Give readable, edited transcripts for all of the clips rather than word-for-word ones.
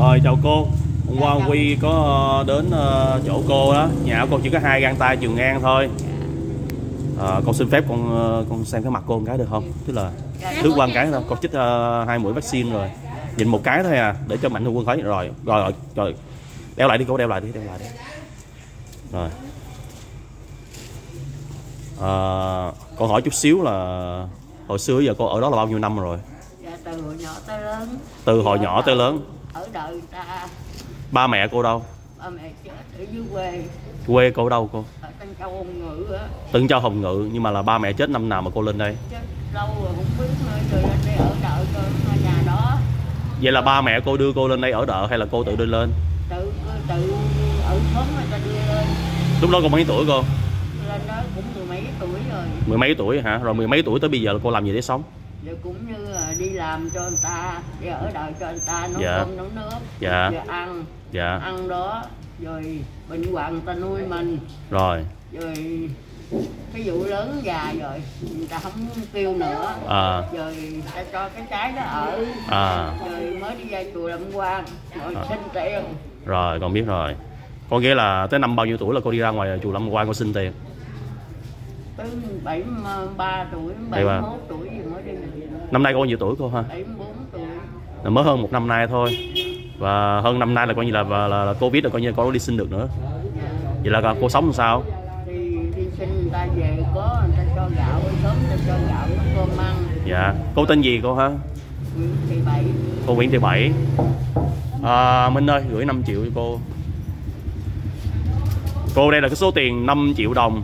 Rồi chào cô. Hôm qua Huy có đến chỗ cô đó. Nhà con chỉ có 2 găng tay trường ngang thôi. Con xin phép con xem cái mặt cô một cái được không? Tức là lướt qua một cái thôi. Con chích 2 mũi vaccine rồi. Nhìn một cái thôi à, để cho mạnh thường quân thấy. Rồi, rồi, rồi. Đeo lại đi cô, đeo lại đi. Rồi. Con hỏi chút xíu là hồi xưa giờ cô ở đó là bao nhiêu năm rồi? Dạ, từ hồi nhỏ tới lớn. Từ hồi nhỏ tới lớn. Ở đời ta. Ba mẹ cô đâu? Ba mẹ chết ở dưới quê. Quê cô đâu cô? Ở Tân Châu Hồng Ngự á. Tân Châu Hồng Ngự, nhưng mà là ba mẹ chết năm nào mà cô lên đây? Chết lâu rồi không biết nơi từ lên đây ở đợi cơ nhà đó. Vậy là ba mẹ cô đưa cô lên đây ở đợi hay là cô tự đưa lên? Tự ở xóm người ta đưa lên. Lúc đó cô mấy tuổi cô? Lên đó cũng mười mấy tuổi rồi. Mười mấy tuổi hả? Rồi mười mấy tuổi tới bây giờ là cô làm gì để sống? Rồi cũng như là đi làm cho người ta, đi ở đợi cho người ta, nấu cơm nấu nước, rồi ăn, ăn đó, rồi bệnh hoạn người ta nuôi mình. Rồi. Rồi cái vụ lớn già rồi, người ta không tiêu nữa. Rồi ta cho cái trái đó ở. Rồi mới đi ra chùa làm quan, rồi xin tiền. Rồi con biết rồi. Có nghĩa là tới năm bao nhiêu tuổi là cô đi ra ngoài chùa làm quan cô xin tiền? Tới 73 tuổi, 71 tuổi gì mới đi. Năm nay cô nhiêu tuổi cô ha? 74 tuổi. Là mới hơn một năm nay thôi. Và hơn năm nay là coi như là Covid rồi, coi như là cô đi xin được nữa. Vậy là cô sống làm sao? Thì đi xin người ta về có người ta cho gạo, sớm người ta cho gạo cơm ăn. Dạ. Cô tên gì cô ha? Nguyễn Thị Bảy. Cô Nguyễn Thị Bảy. Minh ơi, gửi 5 triệu cho cô. Cô đây là cái số tiền 5 triệu đồng.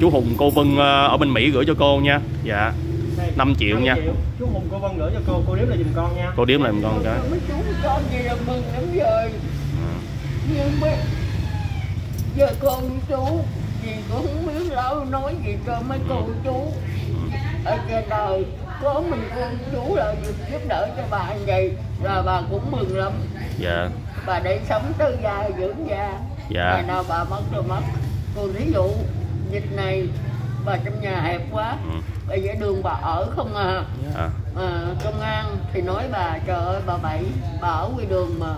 Chú Hùng, cô Vân ở bên Mỹ gửi cho cô nha. Dạ. 5 triệu nha. Chú Hùng, cô Vân gửi cho cô điếm lại giùm con nha. Cô điếm lại giùm con cái. Con gì là mừng lắm rồi. Nhưng mà giờ con chú gì cũng không biết đâu, nói gì cho mấy cô chú. Ở trên đời có mình con chú là giúp đỡ cho bà vậy là bà cũng mừng lắm. Dạ. Bà để sống tới già dưỡng già. Dạ. Ngày nào bà mất rồi mất. Còn ví dụ dịch này bà trong nhà hẹp quá, bây giờ đường bà ở không à. Công an thì nói bà trời ơi bà Bảy, bà ở ngoài đường mà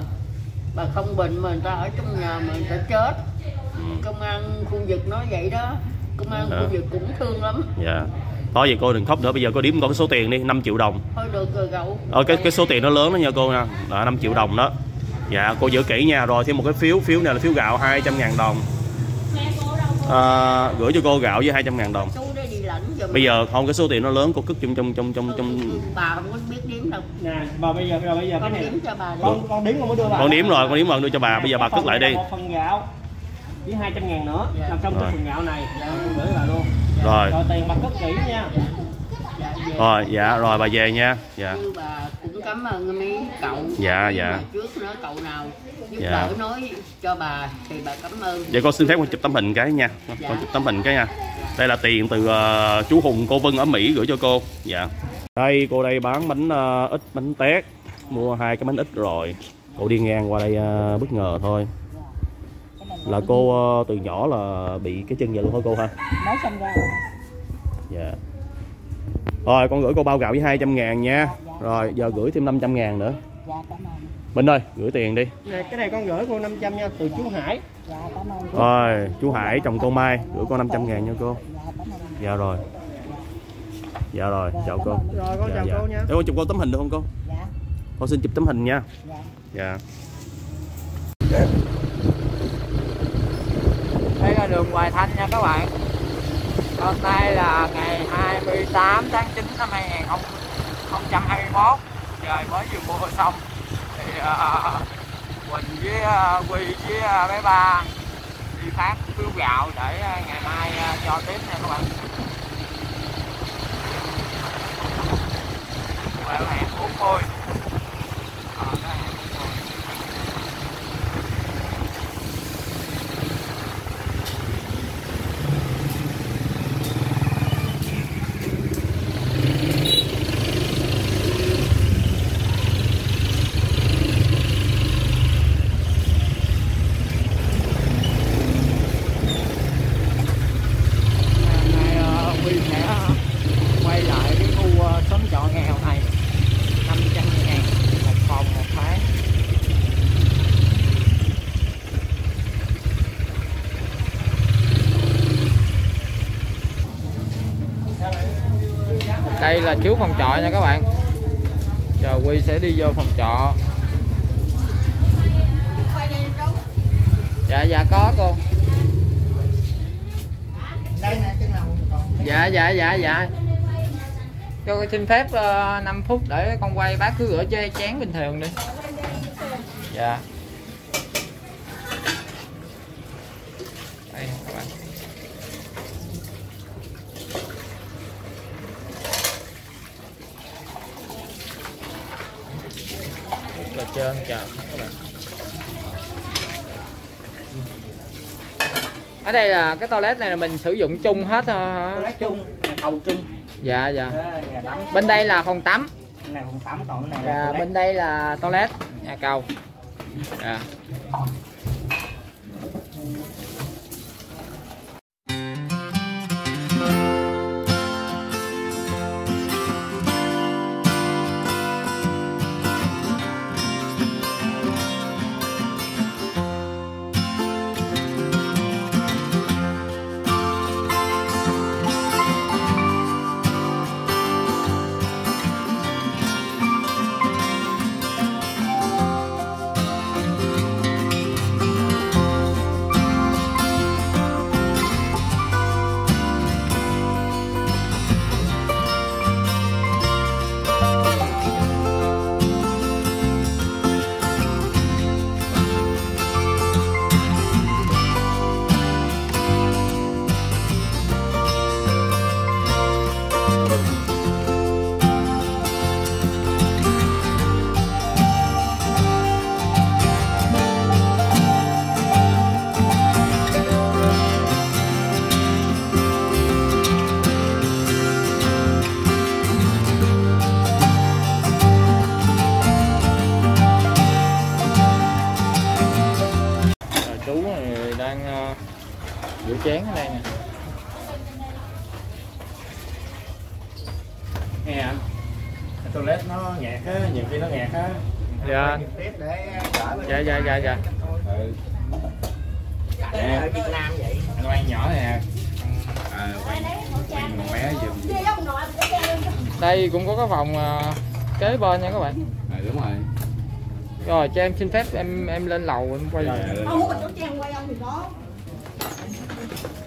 bà không bệnh mà người ta ở trong nhà mà người ta chết. Công an khu vực nói vậy đó, công an khu vực cũng thương lắm. Dạ. Thôi vậy cô đừng khóc nữa, bây giờ cô điểm con số tiền đi, 5 triệu đồng. Thôi được rồi cậu. Cái số tiền nó lớn đó nha cô nha, là 5 triệu đồng đó. Dạ cô giữ kỹ nha, rồi thêm một cái phiếu, phiếu này là phiếu gạo 200.000 đồng. Gửi cho cô gạo với 200.000 đồng. Bây giờ không, cái số tiền nó lớn, cô cất trong. Bà không có biết đếm đâu. Nè, bà bây giờ cái này. Con đếm cho bà. Con đếm con mới đưa bà. Con đếm rồi đưa cho bà. Bây giờ bà cất lại đi. Một phần gạo với 200.000 nữa, nằm trong cái phần gạo này, gửi bà luôn. Rồi. Rồi tiền bà cất kỹ nha. Rồi, dạ, rồi bà về nha. Dạ. Bà cũng cảm ơn mấy cậu. Dạ, dạ. Trước nữa cậu nào giúp đỡ nói cho bà thì bà cảm ơn. Vậy con xin phép con chụp tấm hình cái nha. Con chụp tấm hình cái nha. Đây là tiền từ chú Hùng, cô Vân ở Mỹ gửi cho cô. Dạ. Đây cô đây bán bánh ít, bánh tét. Mua 2 cái bánh ít rồi. Cô đi ngang qua đây bất ngờ thôi. Là cô từ nhỏ là bị cái chân vậy luôn hả cô ha? Nói xong ra. Dạ. Rồi con gửi cô bao gạo với 200.000 nha. Rồi giờ gửi thêm 500.000 nữa. Bình ơi, gửi tiền đi. Cái này con gửi cô 500 nha, từ chú Hải. Rồi, chú Hải chồng cô Mai gửi cô 500.000 nha cô. Dạ rồi. Dạ rồi, chào cô. Rồi con chào cô nha. Để con chụp cô tấm hình được không cô? Dạ. Con xin chụp tấm hình nha. Dạ. Đây là đường Hoài Thanh nha các bạn. Hôm nay là ngày 28 tháng 9 năm 2021. Trời mới vừa mưa xong thì Quỳnh với Huy với bé Ba đi phát phiếu gạo để ngày mai cho tiếp nha các bạn. Quẹo hẹp 40. Quay lại cái khu xóm trọ nghèo này, 500.000 là trước phòng trọ nha các bạn. Giờ Huy sẽ đi vô phòng trọ. Dạ dạ có cô. Dạ dạ dạ dạ. Cho xin phép 5 phút để con quay, bác cứ rửa chơi chén bình thường đi. Dạ. Đây các bạn. Rất là trơn trượt các bạn. Ở đây là cái toilet này là mình sử dụng chung hết hả? Toilet chung, cầu chung. Dạ dạ. Bên đây là phòng tắm. Bên này phòng tắm, còn bên này là toilet. Bên đây là toilet, nhà cầu. Dạ. Chén ở đây nè. Nghe anh, cái toilet nó nghẹt á, nhiều khi nó nghẹt á. Dạ anh. Dạ dạ dạ dạ. Ừ. Ở Việt Nam vậy. Anh Quang nhỏ nè. Quang bé giùm. Đây cũng có cái phòng kế bên nha các bạn. À, đúng rồi. Rồi cho em xin phép em lên lầu em quay.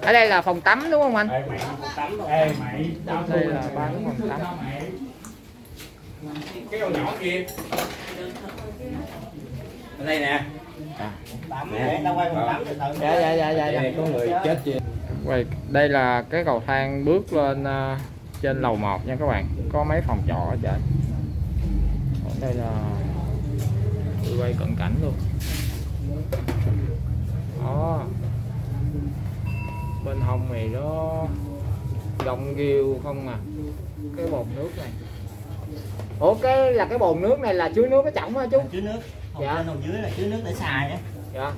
Ở đây là phòng tắm đúng không anh? Đây là bán phòng tắm. Cái con nhỏ kia. Ở đây nè. Đây là cái cầu thang bước lên trên lầu 1 nha các bạn. Có mấy phòng trọ ở trên. Đây là tôi quay cận cảnh luôn. Đó. Bên hông này nó rộng rêu không à. Cái bồn nước này. Ủa cái là cái bồn nước này là chứa nước cái chổng hả chú? Chứa nước. Dạ. Trên hông dưới là chứa nước để xài á. Dạ.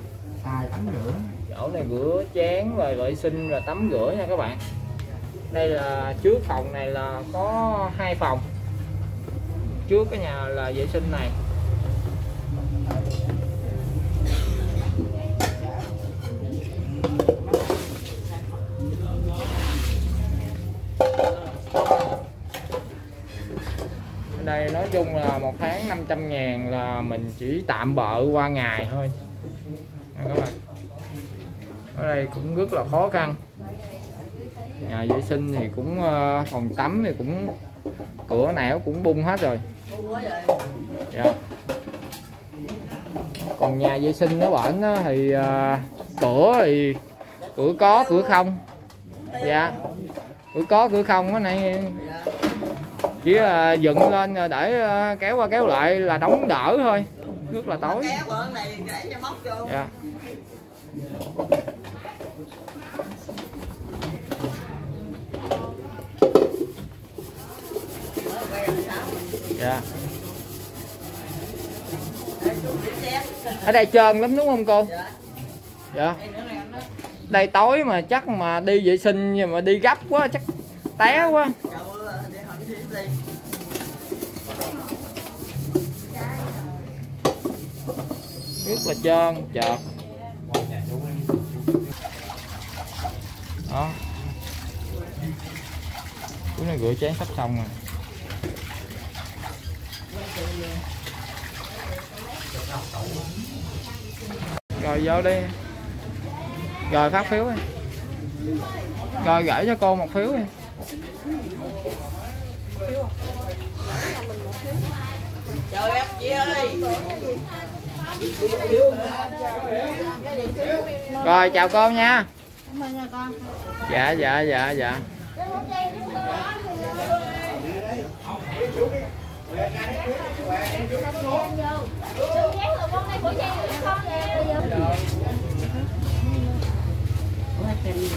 Xài tắm rửa. Chỗ này rửa chén rồi vệ sinh rồi tắm rửa nha các bạn. Đây là trước phòng này là có 2 phòng. Trước cái nhà là vệ sinh này. Đây nói chung là 1 tháng 500.000 là mình chỉ tạm bợ qua ngày thôi. Các bạn. Ở đây cũng rất là khó khăn. Nhà vệ sinh thì cũng phòng tắm thì cũng cửa nẻo cũng bung hết rồi. Yeah. Còn nhà vệ sinh nó bẩn thì cửa có cửa không. Dạ. Yeah. Cửa có cửa không cái này. Chỉ dựng lên để kéo qua kéo lại là đóng đỡ thôi. Rất là tối. Dạ. Dạ. Ở đây trơn lắm đúng không cô? Dạ. Đây tối mà chắc mà đi vệ sinh nhưng mà đi gấp quá chắc té quá. Rất là trơn trượt. Đó. Chú này rửa chén sắp xong rồi. Rồi vô đi. Rồi phát phiếu đi. Rồi gửi cho cô một phiếu đi. Trời ơi, chị ơi. Rồi chào cô nha. Dạ dạ dạ dạ.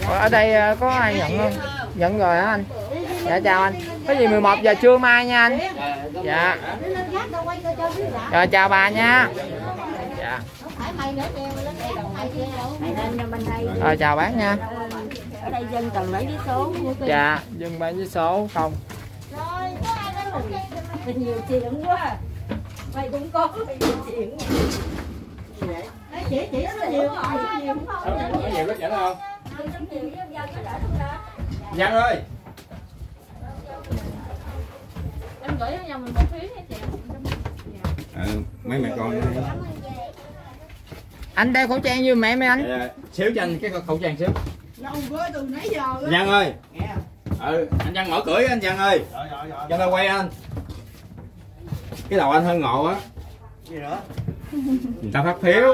Ở đây có ai nhận không? Nhận rồi hả anh? Dạ chào anh. Có gì 11 giờ trưa mai nha anh. Dạ. Rồi chào bà nha. Dạ. Rồi chào bác nha. Ở đây dân cần lấy giấy số. Dạ, dân bán giấy số không? Nhiều chuyện quá. Mày cũng có nhiều chuyện. Chỉ có nhiều không? Nhân ơi. Em gửi cho nhà mình một phiếu nha chị. Mấy mẹ con. Anh đeo khẩu trang như mẹ mấy anh. Xíu cho anh cái khẩu trang xíu. Lâu quá từ nãy giờ. Nhân ơi. Anh Nhân mở cửa anh Nhân ơi. Cho tao quay anh. Cái đầu anh hơi ngộ á. Gì nữa? Người ta phát phiếu.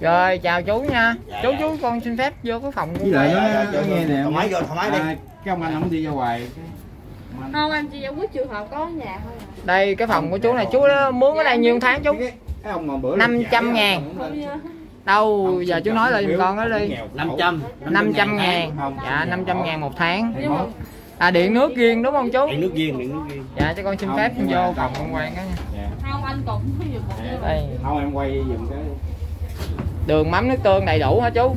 Rồi chào chú nha. Chú con xin phép vô cái phòng. Với lại nó nghe nè. Thoải mái đi. Cái ông anh không đi ra ngoài. Không, anh chỉ giải quyết trường hợp có nhà thôi. Đây cái phòng của chú này, chú mướn ở đây nhiêu tháng chú? 500 ngàn. Đâu giờ chú nói lại giùm con đó đi. 500 ngàn. Dạ 500 ngàn một tháng. À điện nước riêng đúng không chú? Điện nước riêng, điện nước riêng. Dạ cho con xin phép vô phòng con quay cái nha. Không anh cũng giùm một đây. Không em quay giùm cái. Đường mắm nước tương đầy đủ hả chú?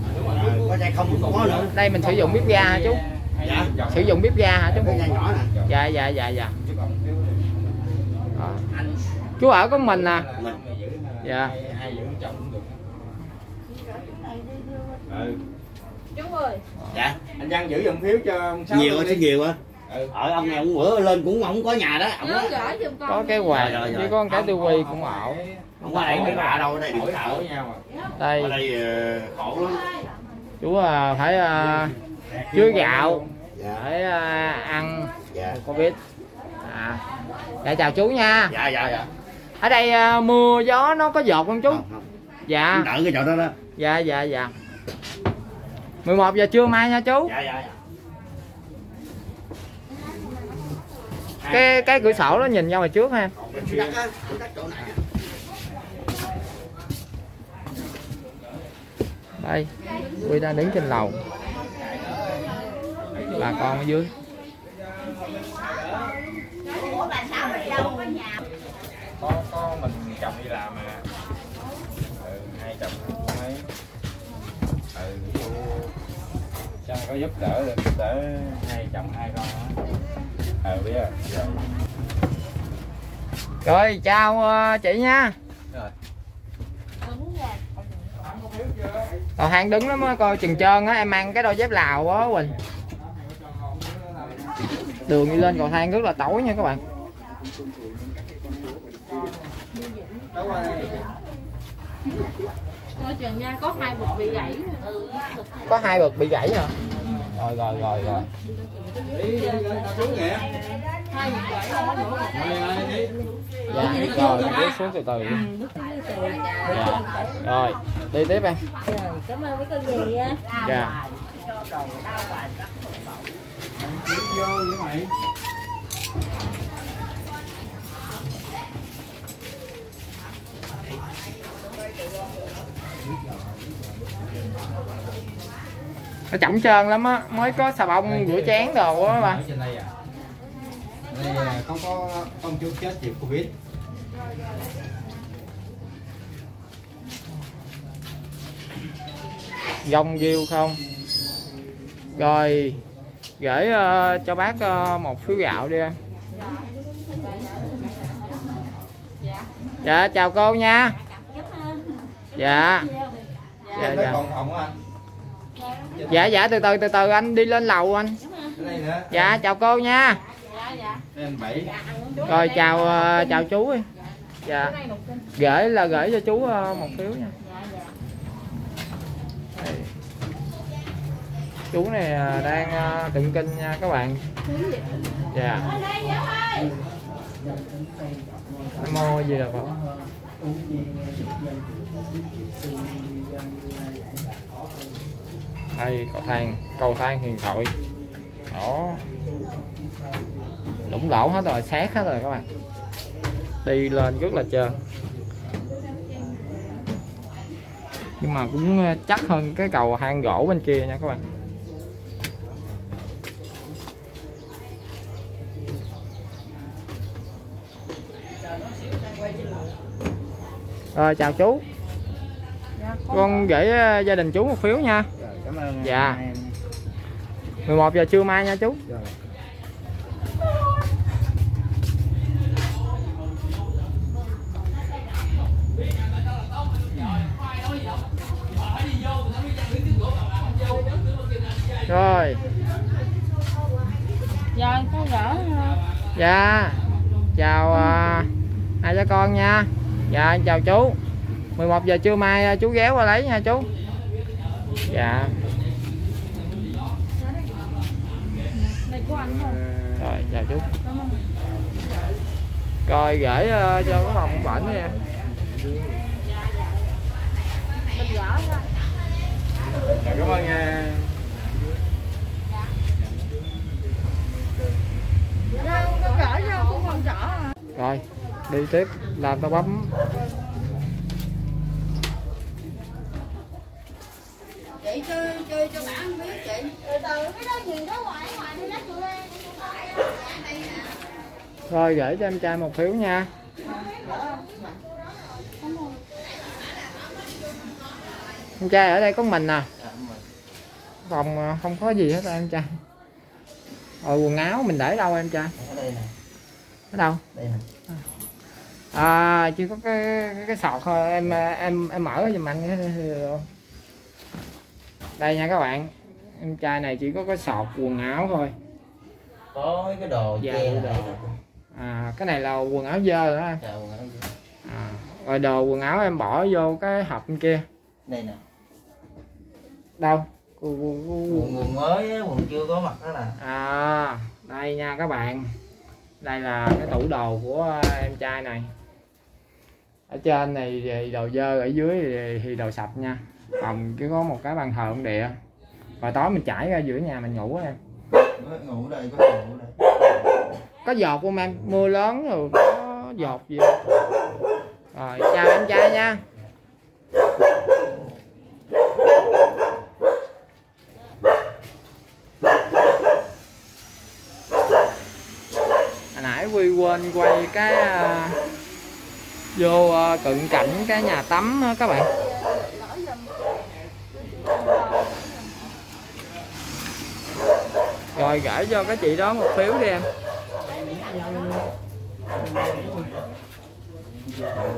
Đây mình sử dụng bếp ga hả chú? Dạ. Sử dụng bếp ga hả chú? Dạ dạ dạ dạ. Chú ở có mình à? Dạ. Chú ơi. Dạ. Anh Văn giữ dòng phiếu cho ông Sáu. Nhiều chứ nhiều á. Ở ông này ông bữa lên cũng không có nhà đó. Có cái quà rồi, chỉ có cái tư quy cũng ảo. Không có điện với bà đâu, đây đổi thợ với nhau à. Đây. Ở đây khổ lắm. Chú phải chứa gạo. Dạ. Phải ăn. Dạ. Covid. À. Dạ chào chú nha. Dạ dạ dạ. Ở đây mưa gió nó có dột không chú? Không, không. Dạ. Đỡ cái chỗ đó đó. Dạ dạ dạ. 11 giờ trưa mai nha chú. Dạ, dạ, dạ. Cái cửa sổ nó nhìn ra ngoài trước ha. Đây, Quy đang đứng trên lầu. Bà con ở dưới. Có mình chồng đi làm mà. Hai chồng mấy. Cho có giúp đỡ được, giúp đỡ hai chồng hai con đó. Biết rồi. Rồi chào chị nha. Rồi. Tàu hang đứng lắm á, coi chừng trơn á, em mang cái đôi dép Lào á Quỳnh. Đường đi lên cầu thang rất là tối nha các bạn. Chừng nha, có hai bậc bị gãy. Có hai bậc bị gãy hả? Rồi rồi rồi rồi. Dạ, rồi đi xuống từ từ. Dạ. Rồi, đi tiếp em. Cảm ơn cái gì á. Dạ. Nó chậm trơn lắm á, mới có xà bông rửa chén đồ á mà. Đây không có ông chú chết vì Covid. Dông diêu không. Rồi gửi cho bác một phiếu gạo đi em. Dạ chào cô nha. Dạ. Dạ dạ. Dạ dạ từ từ anh đi lên lầu anh. Dạ chào cô nha. Rồi chào chào chú ấy. Dạ. Gửi là gửi cho chú một phiếu nha. Đây. Chú này đang tụng kinh nha các bạn. Dạ. Mô gì được không? Đây cầu thang huyền thoại. Đó. Lũng lỗ hết rồi, sát hết rồi các bạn. Đi lên rất là trơn. Nhưng mà cũng chắc hơn cái cầu hang gỗ bên kia nha các bạn. Rồi chào chú. Con gửi gia đình chú một phiếu nha. Cảm ơn. Dạ. 11 giờ trưa mai nha chú. Rồi. Giờ con gỡ. Dạ. Chào hai cha con nha. Dạ chào chú. 11 giờ trưa mai chú ghé qua lấy nha chú. Dạ. Rồi chào chú. Rồi gửi cho cái phòng bệnh nha. Cảm ơn nha. Rồi đi tiếp làm tao bấm. Chị chơi cho bạn biết chị. Từ từ cái đó nhìn đó ngoài đi lát tụi em. Rồi gửi cho em trai một phiếu nha. Em trai ở đây có mình à. Phòng không có gì hết em trai. Rồi quần áo mình để đâu em trai? Ở đây nè. Ở đâu? Đây nè. À chỉ có cái sọt thôi, em mở giùm anh cái đây nha các bạn. Em trai này chỉ có cái sọt quần áo thôi. Có cái đồ che đồ. À cái này là quần áo dơ rồi đó em. Dạ, quần áo dơ. À, rồi đồ quần áo em bỏ vô cái hộp bên kia. Đây nè. Đâu? Quần mới á, quần chưa có mặt đó nè. À đây nha các bạn. Đây là cái tủ đồ của em trai này. Ở trên này thì đồ dơ, ở dưới thì đồ sạch nha. Phòng chỉ có một cái bàn thờ ông địa. Và tối mình trải ra giữa nhà mình ngủ em. Ngủ đây, có ngủ đây. Có giọt không em? Mưa lớn rồi có giọt gì. Rồi chào em trai nha. Huy quên quay cái vô cận cảnh cái nhà tắm các bạn. Rồi gửi cho cái chị đó một phiếu đi em.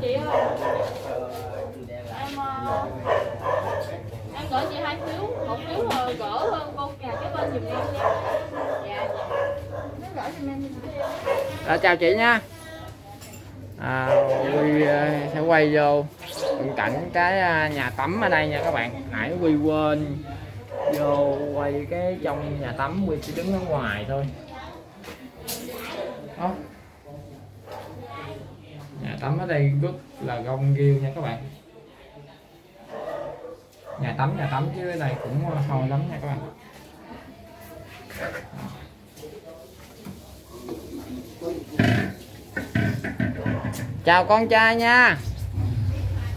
Chị ơi, em gửi chị hai phiếu, một phiếu rồi gỡ hơn cô nhà cái bên giùm em nha. Dạ. Gửi giùm em. Rồi, chào chị nha. Huy sẽ quay vô cận cảnh cái nhà tắm ở đây nha các bạn. Nãy Huy quên vô quay cái trong nhà tắm, Huy chỉ đứng ở ngoài thôi. Đó. Nhà tắm ở đây rất là gông ghiêu nha các bạn. Nhà tắm chứ ở đây cũng hôi lắm nha các bạn. Chào con trai nha.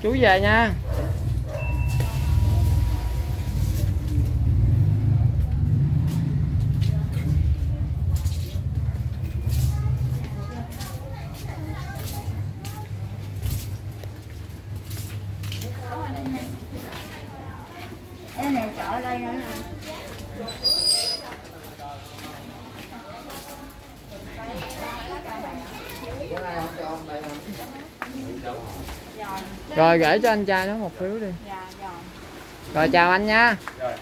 Chú về nha. Cái này chợ ở đây nữa nè. Rồi gửi cho anh trai nó một phiếu đi. Rồi chào anh nha. Rồi.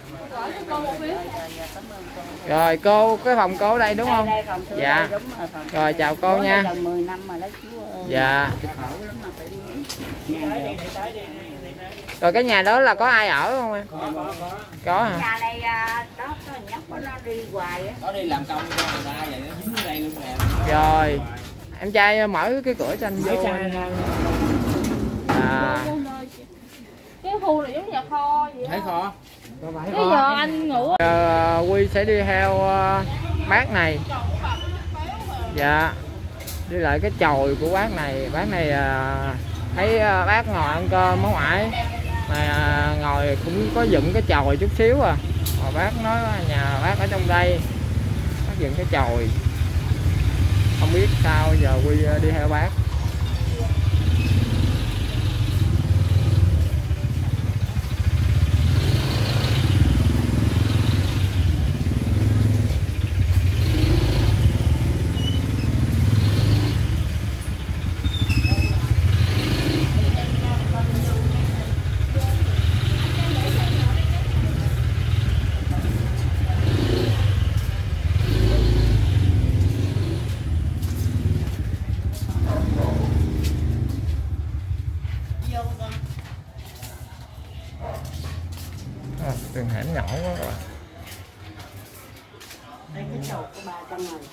Rồi cô, cái phòng cô ở đây đúng không? Đây, dạ. Đây, đúng rồi chào cô nha. Gần 10 năm rồi đó, chú ơi. Dạ. Rồi cái nhà đó là có ai ở không em? Có hả? Nhà này đó có nhóc của nó đi hoài á. Nó đi làm công cho người ta vậy nó dính ở đây luôn nè. Rồi. Em trai mở cái cửa cho anh vô. À. Cái khu này giống nhà kho vậy. Thấy kho. Bây giờ anh ngủ. Huy sẽ đi theo bác này. Dạ. Đi lại cái chòi của bác này. Bác này thấy bác ngồi ăn cơm ở ngoài mà ngồi cũng có dựng cái chòi chút xíu à. Mà bác nói nhà bác ở trong đây, bác dựng cái chòi. Không biết sao giờ Huy đi theo bác. Đường hẻm nhỏ quá các bạn. Đây cái chậu của bà trong này.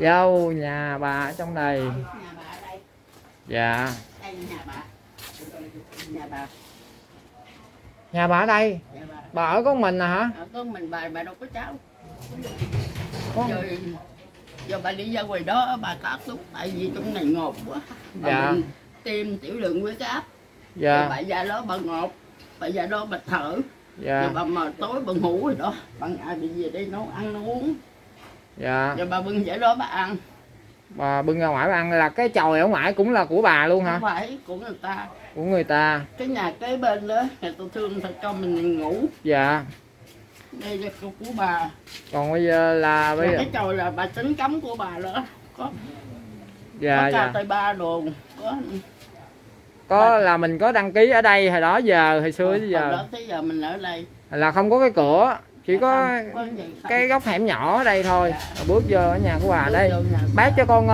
Dâu nhà bà ở trong này. Nhà bà ở đây. Dạ. Đây nhà bà. Nhà bà. Nhà bà ở đây. Bà ở có mình à hả? Ở có mình bà đâu có cháu. Giờ bà đi ra ngoài đó bà có áp thuốc tại vì trong này ngột quá. Dạ. Tim tiểu lượng huyết áp. Dạ. Bà ra đó bà ngột. Bà ra đó bà thở. Dạ. Rồi bà mà tối bà ngủ rồi đó, bà ngại bị về đây nấu ăn nấu uống. Dạ. Rồi bà bưng vậy đó bà ăn. Bà bưng ra ngoài bà ăn là cái chòi ở ngoài cũng là của bà luôn hả? Không phải, của người ta. Của người ta. Cái nhà kế bên đó, người ta thương thật cho mình ngủ. Dạ. Đây là của bà. Còn bây giờ là... Bây giờ... Cái chòi là bà tính cấm của bà đó. Có... Dạ, có ca dạ. Tây ba đồ, có là mình có đăng ký ở đây hồi đó giờ hồi xưa tới giờ. Tới giờ mình ở đây là không có cái cửa, chỉ có cái góc hẻm nhỏ ở đây thôi. Dạ. Bước vô ở nhà của bà bước đây. Bác cho con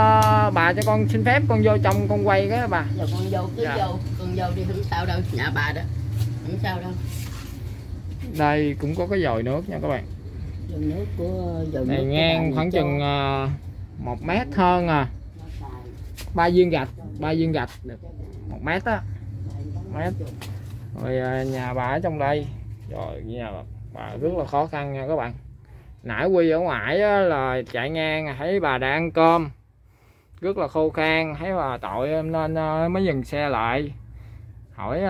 bà cho con xin phép con vô trong con quay cái bà. Giờ con vô cứ dạ. Vô, con vô đi không sao đâu, nhà bà đó. Không sao đâu. Đây cũng có cái vòi nước nha các bạn. Vòi nước của vòi nước này ngang khoảng chừng 1 mét hơn à. 3 viên gạch. 1 mét á, mét. Rồi nhà bà ở trong đây, rồi nhà bà rất là khó khăn nha các bạn. Nãy Huy ở ngoài là chạy ngang thấy bà đang ăn cơm, rất là khô khan, thấy bà tội nên mới dừng xe lại, hỏi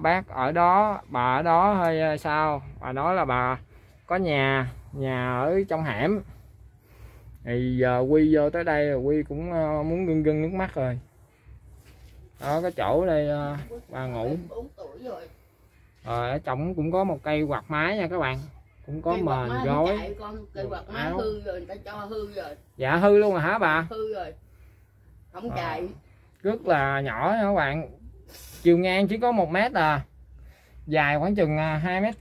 bác ở đó, bà ở đó hay sao? Bà nói là bà có nhà, nhà ở trong hẻm. Thì giờ Huy vô tới đây, Huy cũng muốn gưng gưng nước mắt rồi. Đó cái chỗ đây bà ngủ rồi ở trong cũng có một cây quạt mái nha các bạn, cũng có mền gối cây quạt mái hư rồi, người ta cho hư rồi. Dạ hư luôn rồi hả bà? Hư rồi không chạy rất là nhỏ nha các bạn, chiều ngang chỉ có 1 mét à, dài khoảng chừng 2,5 mét,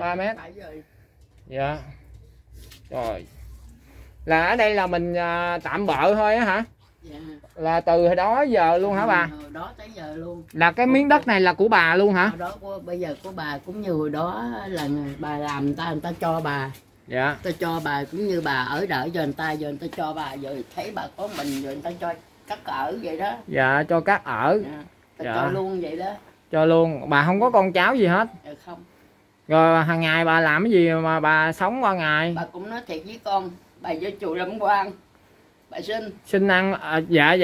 3 mét. Dạ rồi là ở đây là mình tạm bợ thôi á hả? Dạ. Là từ hồi đó giờ luôn hả bà? Hồi đó tới giờ luôn. Là cái miếng đất này là của bà luôn hả? Hồi đó của, bây giờ của bà cũng như hồi đó là bà làm người ta cho bà. Dạ. Ta cho bà cũng như bà ở đợi giờ người ta cho bà, rồi thấy bà có mình rồi người ta cho cắt ở vậy đó. Dạ cho cắt ở. Dạ. Ta dạ. Cho luôn vậy đó. Cho luôn, bà không có con cháu gì hết. Dạ không. Rồi hàng ngày bà làm cái gì mà bà sống qua ngày? Bà cũng nói thiệt với con, bà vô chùa Lâm Quang. Bà xin ăn à, dạ.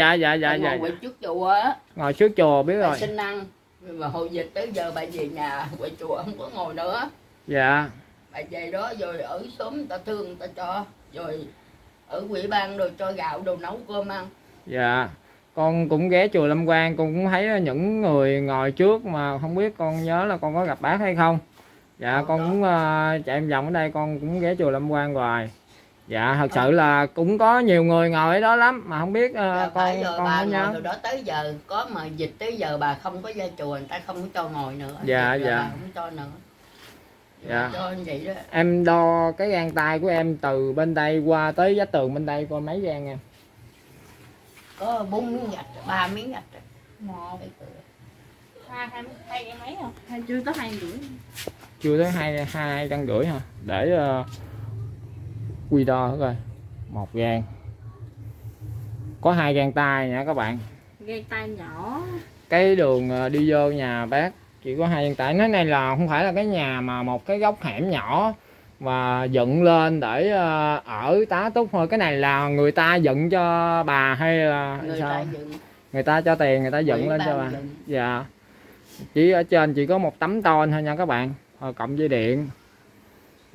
Ngồi trước chùa á. Ngồi trước chùa biết bà rồi. Xin ăn. Mà hồi dịch tới giờ bà về nhà, quậy chùa không có ngồi nữa. Dạ. Bà về đó rồi ở xóm người ta thương người ta cho, rồi ở quỹ ban rồi cho gạo đồ nấu cơm ăn. Dạ. Con cũng ghé chùa Lâm Quang, con cũng thấy những người ngồi trước mà không biết, con nhớ là con có gặp bác hay không. Dạ rồi con đó. Cũng chạy vòng ở đây con cũng ghé chùa Lâm Quang rồi. Dạ thật sự là cũng có nhiều người ngồi ở đó lắm mà không biết dạ, con nhớ. Từ đó tới giờ có mà dịch tới giờ bà không có ra chùa, người ta không có cho ngồi nữa. Dạ dạ. Không cho nữa. Dạ. Cho anh vậy đó. Em đo cái gang tay của em từ bên đây qua tới vách tường bên đây coi mấy gang em? Có 4 miếng gạch, 3 miếng gạch. 1 2 mấy không? Hay chưa tới 2 rưỡi. Chưa tới 2 rưỡi hả? Để quy đo rồi. 1 gang. Có 2 gang tay nha các bạn. Gang tay nhỏ. Cái đường đi vô nhà bác chỉ có 2 gang tay. Nói này là không phải là cái nhà mà một cái góc hẻm nhỏ và dựng lên để ở tá túc thôi. Cái này là người ta dựng cho bà hay là người sao? Ta dựng. Người ta cho tiền người ta dựng người lên ta cho bà. Dựng. Dạ. Chỉ ở trên chỉ có một tấm tôn thôi nha các bạn. Rồi cộng dây điện.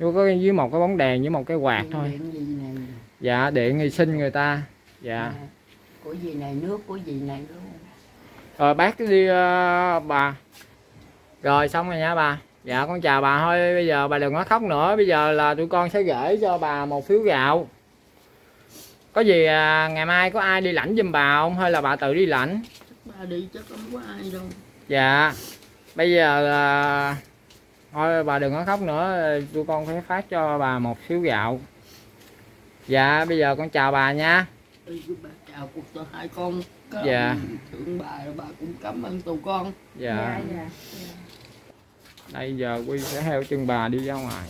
Có với một cái bóng đèn với một cái quạt điện thôi. Điện này. Dạ, điện thì xin người ta. Dạ. À, của gì này nước, của gì này nước. Rồi bác đi bà. Rồi xong rồi nha bà. Dạ con chào bà thôi, bây giờ bà đừng có khóc nữa. Bây giờ là tụi con sẽ gửi cho bà 1 phiếu gạo. Có gì ngày mai có ai đi lãnh giùm bà không? Hay là bà tự đi lãnh? Bà đi chắc không có ai đâu. Dạ. Bây giờ là thôi bà đừng có khóc nữa. Tụi con phải phát cho bà 1 phiếu gạo. Dạ bây giờ con chào bà nha. Bà chào cuộc đời hai con. Dạ. Thượng bà cũng cảm ơn tụi con. Dạ. Dạ. Đây giờ Quy sẽ theo chân bà đi ra ngoài.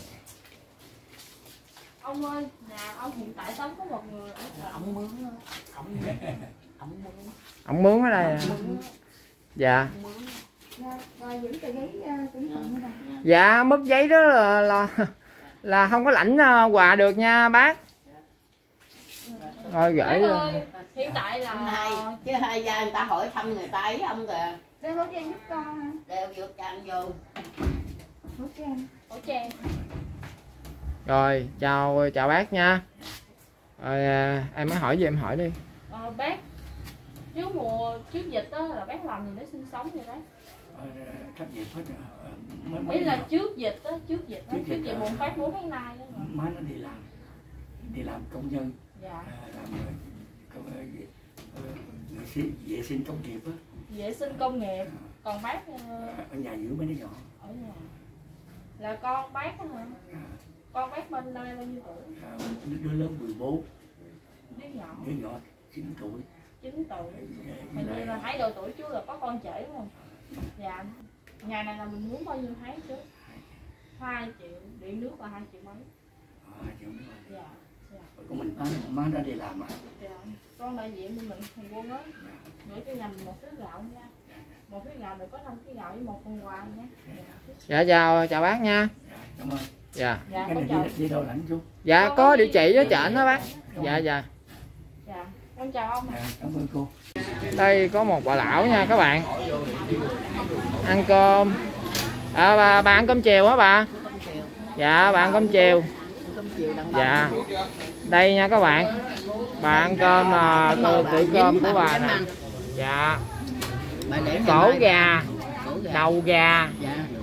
Ông ơi, nhà ông hiện tại sống có một người. Ông mướn. Ông mướn ở đây. Dạ. Dạ, mất giấy đó là không có lãnh quà được nha bác. Thôi gửi. Hiện tại là này, chứ hai gia người ta hỏi thăm người ta ấy ông kìa. Đeo khẩu trang giúp con. Đeo khẩu trang vô. Khẩu trang. Rồi, chào bác nha. Rồi, em mới hỏi gì em hỏi đi. Bác trước mùa trước dịch đó là bác làm gì để sinh sống vậy đấy? Cách dịch hết rồi. Mới là trước dịch mùng 4 tháng nay đó. Má nó đi làm công nhân. Dạ. Làm vệ sinh công nghiệp á. Vệ sinh công nghiệp. Còn bác ở nhà giữ mấy đứa nhỏ. Ở nhà. Là con bác hả? À. Con bác bên đây bao nhiêu tuổi? À, đứa lớn 14. Đứa nhỏ 9 tuổi. 9 tuổi. Hình như là thấy độ tuổi chú là có con trễ đúng không? Dạ. Nhà này là mình muốn bao nhiêu tháng chứ? 2 triệu, điện nước là 2 triệu mấy. 2 triệu mấy. Dạ. Của mình má ra đi làm mà. Dạ. Con đại diện mình Hùng Quân á. Gửi cho nhà mình 1 cái gạo nha. 1 cái gạo được có 5 cái gạo với 1 con quà nha. Dạ chào bác nha. Dạ, cảm ơn. Dạ. Dạ cái này đi đâu lãnh chú? Dạ có địa chỉ ở trển đó bác. Dạ. Dạ. Con chào ông. Dạ, cảm ơn cô. Đây có một bà lão nha các bạn. Ăn cơm. À bà ăn cơm chiều hả bà? Dạ bà ăn cơm chiều. Dạ. Đây nha các bạn. Bà ăn cơm là tự cơm của bà nè. Dạ. Cổ gà, đầu gà,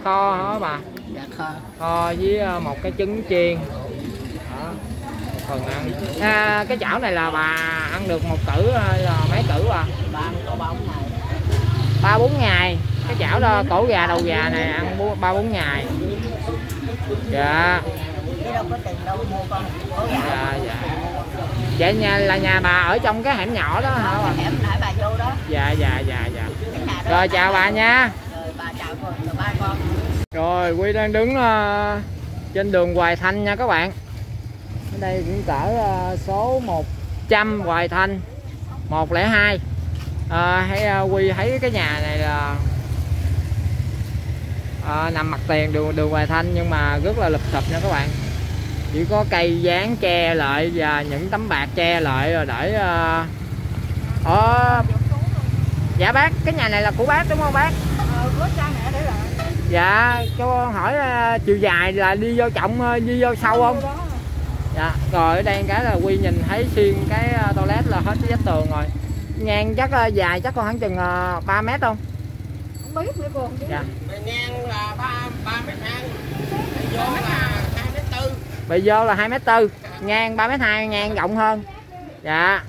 kho hả bà? Kho với một cái trứng chiên. Phần ăn. À, cái chảo này là bà ăn được 1 cữ hay là mấy cữ à? Bà ăn có 3-4 ngày. Cái chảo đó cổ gà, đầu gà này ăn 3-4 ngày. Dạ. Dạ. Vậy là nhà bà ở trong cái hẻm nhỏ đó hả bà? Hẻm nãy bà vô đó. Dạ. Rồi chào bà nha. Rồi bà chào con. Rồi Quy đang đứng trên đường Hoài Thanh nha các bạn. Ở đây cũng cỡ số 100 Hoài Thanh 102. Quy thấy cái nhà này là nằm mặt tiền đường Hoài Thanh nhưng mà rất là lụp xụp nha các bạn. Chỉ có cây dán che lại và những tấm bạc che lại rồi để Dạ bác, cái nhà này là của bác đúng không bác? Của cha mẹ để lại. Dạ, cho con hỏi chiều dài là đi vô trọng đi vô sâu không? Dạ, rồi ở đây cái là Quy nhìn thấy xuyên cái toilet là hết cái vách tường rồi. Ngang chắc dài chắc con khoảng chừng 3 mét không? Không biết nữa cô. Dạ. Mà ngang là 3,2 mét. Vô là 2,4 mét. Bề vô là 2,4 mét, ngang 3,2 mét, ngang rộng hơn. Dạ.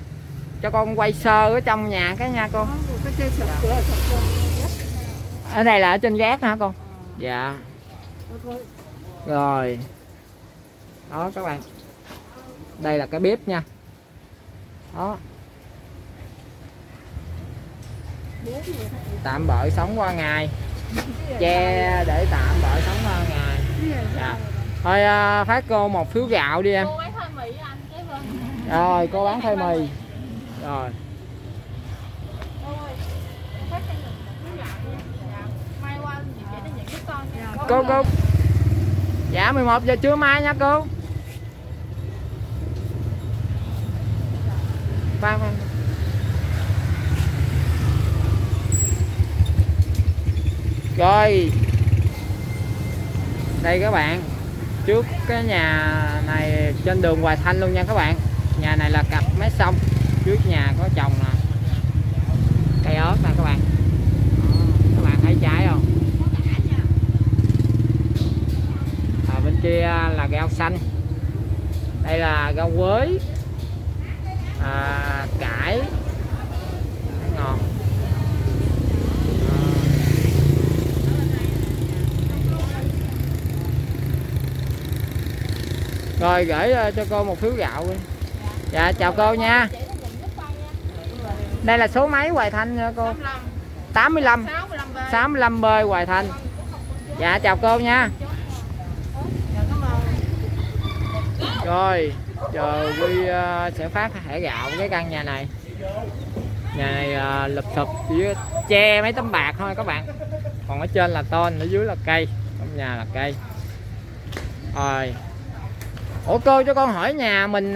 Cho con quay sơ ở trong nhà cái nha cô. Ở đây là ở trên gác hả con? Dạ. Rồi đó các bạn, đây là cái bếp nha. Đó, tạm bợ sống qua ngày, che để tạm bợ sống qua ngày. Dạ. Thôi phát cô một phiếu gạo đi em. Cô bán khoai mì anh cái Vân. Rồi cô bán khoai mì. Rồi. Cô. Dạ 11 giờ trưa mai nha cô. Khoan. Rồi. Đây các bạn, trước cái nhà này trên đường Hoài Thanh luôn nha các bạn. Nhà này là cặp mé sông, trước nhà có trồng nè cây ớt nè các bạn. Các bạn thấy trái không? Ở bên kia là rau xanh, đây là rau quế, cải ngọt. Rồi gửi cho cô một phiếu gạo đi. Dạ chào cô nha. Đây là số máy Hoài Thanh nha cô. 85 65B Hoài Thanh. Dạ chào cô nha. Rồi chờ Huy sẽ phát thẻ gạo cái căn nhà này. Nhà này lụp sụp, chỉ che mấy tấm bạc thôi các bạn. Còn ở trên là tôn, ở dưới là cây, trong nhà là cây. Rồi. Ủa cô cho con hỏi nhà mình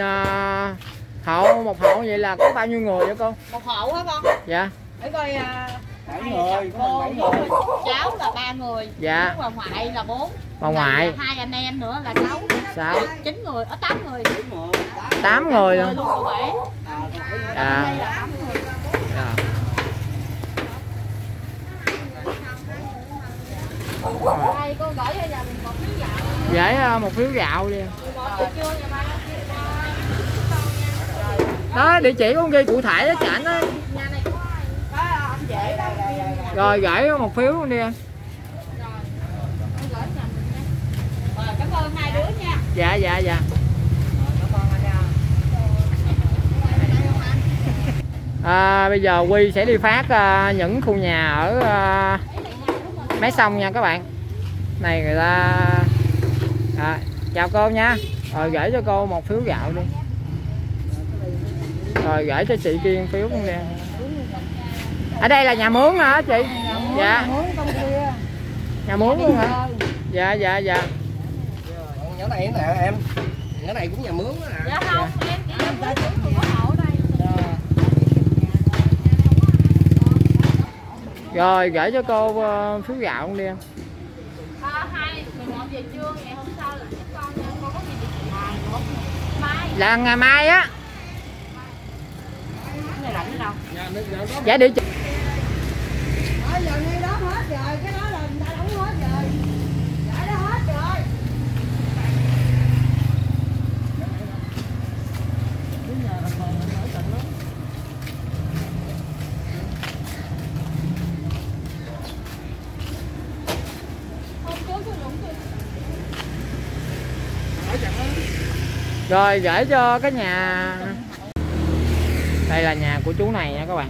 hộ, một hộ vậy là có bao nhiêu người vậy con? Một hộ hả con? Dạ. Để coi 7 người, cô 7 người. Cháu là 3 người. Dạ. Bà ngoại là 4. Bà ngoại. 2 anh em nữa là 6. 9 người, 8 người. 8 người luôn. Dạ. Đây cô gửi cho nhà mình một phiếu gạo. Gửi một phiếu gạo đi. Đó địa chỉ của ông ghi cụ thể hết trển á. Rồi gửi một phiếu đi em. Cảm ơn 2 đứa nha. Dạ dạ dạ. Bây giờ Huy sẽ đi phát những khu nhà ở mé sông nha các bạn. Này người ta chào cô nha. Rồi gửi cho cô một phiếu gạo đi. Rồi gửi cho chị Kiên phiếu con nè. Ở đây là nhà mướn hả chị? Dạ. Nhà mướn luôn hả? Dạ dạ dạ. Nhỏ này nè em. Nhỏ này cũng nhà mướn đó nè. Dạ không, em chỉ nhà mướn của hộ đây. Rồi gửi cho cô phiếu gạo con đi em. 11 giờ trưa ngày hôm sau là tiếp con nha. Cô có gì đi mai? Là ngày mai á. Cái này là cái đâu? Dạ địa chỉ. Bây giờ ngay đó hết rồi, cái đó là người ta đóng hết rồi. Dạ đó hết rồi. Đúng nhà là còn ở tận đó. Rồi gửi cho cái nhà. Đây là nhà của chú này nha các bạn.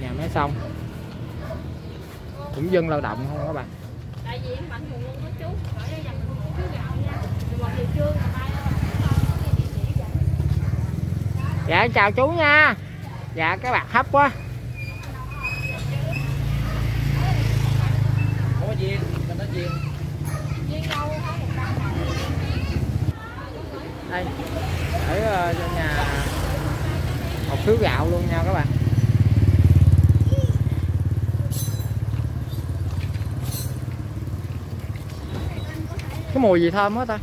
Nhà mé sông, cũng dân lao động không các bạn. Tại vì em mạnh nguồn luôn đó chú. Ở đây dành một phiếu gạo nha. 11 giờ trưa ngày mai đó. Dạ chào chú nha. Dạ cái bạc hấp quá. Có viên, mình nói viên. Viên đâu không? Đây, để cho nhà một phiếu gạo luôn nha các bạn. Cái mùi gì thơm hết ta.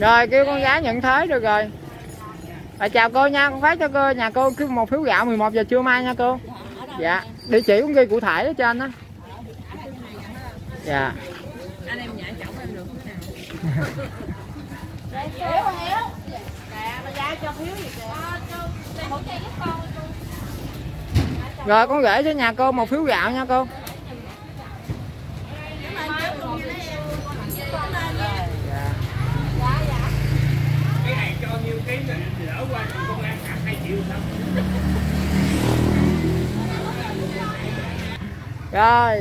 Rồi kêu con gái nhận thế được rồi. Rồi chào cô nha, con phát cho cô nhà cô một phiếu gạo 11 giờ trưa mai nha cô. Dạ, địa chỉ cũng ghi cụ thể ở trên đó. Dạ. Anh em nhà chồng em được nào. Rồi con gửi cho nhà cô một phiếu gạo nha cô. Cái này cho nhiêu ký lỡ qua con ăn 2 triệu. Rồi.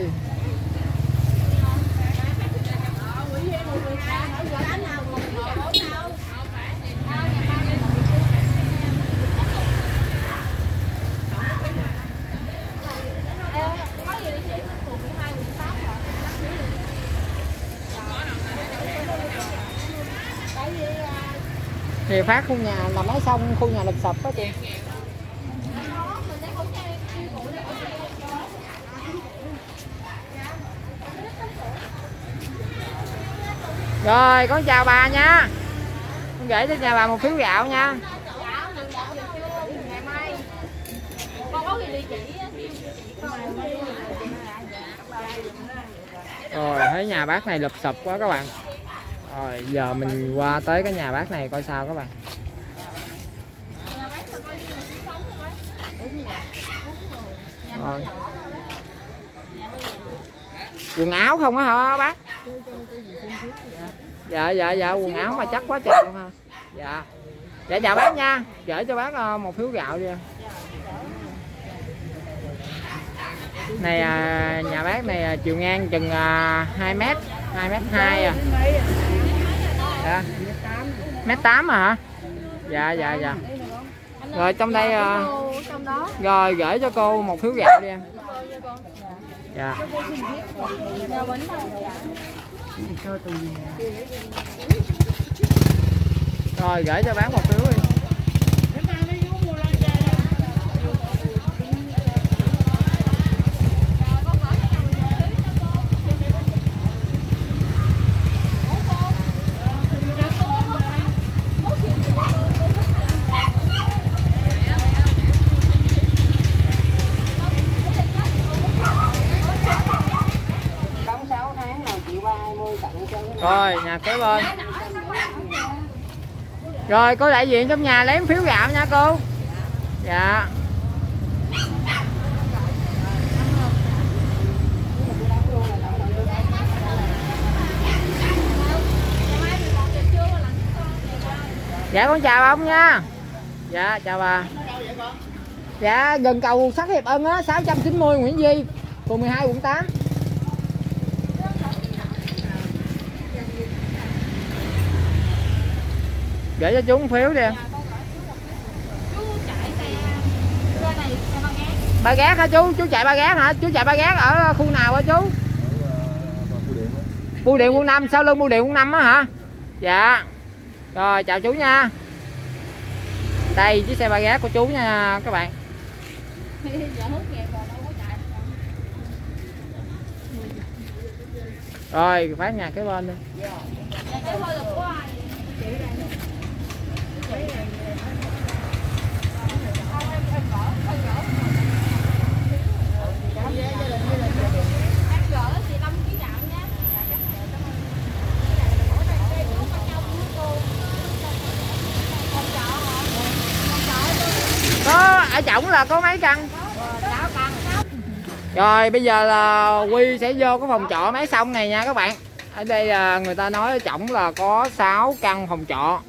Thì phát khu nhà là máy xong, khu nhà lịch sập đó chị. Rồi con chào bà nha, con gửi cho nhà bà một phiếu gạo nha. Rồi thấy nhà bác này lụp sụp quá các bạn. Rồi giờ mình qua tới cái nhà bác này coi sao các bạn. Rồi. Quần áo không á hả bác? Dạ dạ dạ, quần áo mà chắc quá trời luôn ha. Dạ. Dạ chào bác nha, gửi cho bác một phiếu gạo đi. Này nhà bác này chiều ngang chừng 2 mét, 2m2 à. Dạ. 1m8 à hả? Dạ dạ dạ. Rồi trong đây rồi gửi cho cô một phiếu gạo đi em. Dạ. Rồi gửi cho bán một phiếu đi. Rồi nhà kế bên. Rồi cô đại diện trong nhà lấy phiếu gạo nha cô. Dạ. Dạ con chào ông nha. Dạ chào bà. Dạ gần cầu Sắc Hiệp Ân á, 690 Nguyễn Duy, phường 12 quận 8. Gửi cho chú một phiếu đi em. Ba Gác hả chú? Chú chạy Ba Gác hả? Chú chạy Ba Gác ở khu nào hả chú? Bưu điện quận 5, sau lưng bưu điện quận 5 á hả? Dạ. Rồi chào chú nha. Đây chiếc xe Ba Gác của chú nha các bạn. Rồi phát nhà cái bên đi. Có ở trỏng là có mấy căn? 6 căn. Rồi bây giờ là Quy sẽ vô cái phòng trọ máy xong này nha các bạn. Ở đây là người ta nói ở trỏng là có 6 căn phòng trọ.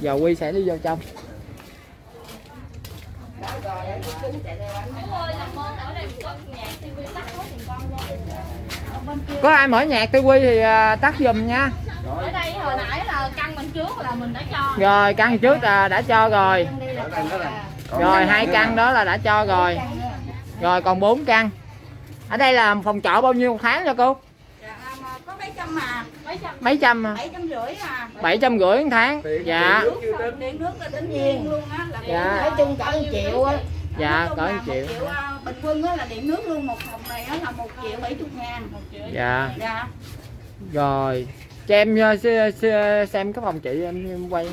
Giờ Quy sẽ đi vô trong. Có ai mở nhạc tới Quy thì tắt giùm nha. Ở đây hồi nãy là căn mình trước là mình đã cho. Rồi căn trước là đã cho rồi. Rồi 2 căn đó là đã cho rồi. Rồi còn 4 căn. Ở đây là phòng trọ bao nhiêu 1 tháng cho cô? Có 700 mà. Mấy trăm à? 750 à. 750 1 tháng. Dạ. Điện nước là tính riêng luôn á, là nói chung cỡ 1 triệu á. Dạ, cỡ 1 triệu. Bình quân á là điện nước luôn, một phòng này á là 1.70.000. Dạ. Dạ. Rồi. Cho em xem cái phòng chị em quay.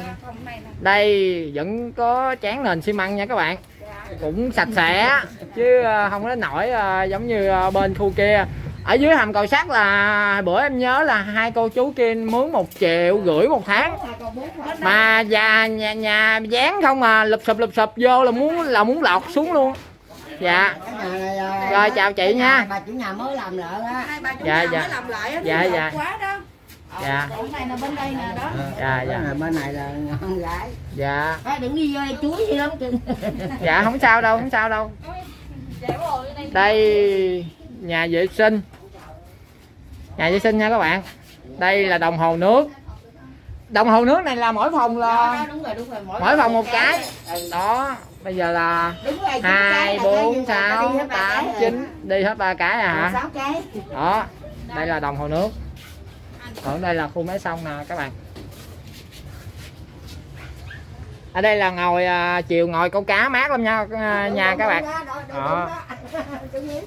Đây vẫn có tráng nền xi măng nha các bạn. Cũng sạch sẽ chứ không đến nổi giống như bên khu kia. Ở dưới hầm cầu sắt là bữa em nhớ là hai cô chú kia mướn 1,5 triệu một tháng mà nhà dán không à, lụp sụp vô là muốn lọt xuống luôn. Dạ rồi chào chị nha. Bà chủ nhà mới làm lại á. Dạ dạ dạ dạ dạ này là bên đây nè đó. Dạ dạ bên này là con gái. Dạ đừng đi vô chuối gì lắm. Dạ không sao đâu, không sao đâu. Đây nhà vệ sinh, nhà vệ sinh nha các bạn. Đây là đồng hồ nước, đồng hồ nước này là mỗi phòng là mỗi phòng một cái đó. Bây giờ là 2, 4, 6, 8, 9 đi hết 3 cái à hả? Đó đây là đồng hồ nước. Ở đây là khu máy xong nè các bạn. Ở đây là ngồi chiều ngồi câu cá mát lắm nha nhà các bạn.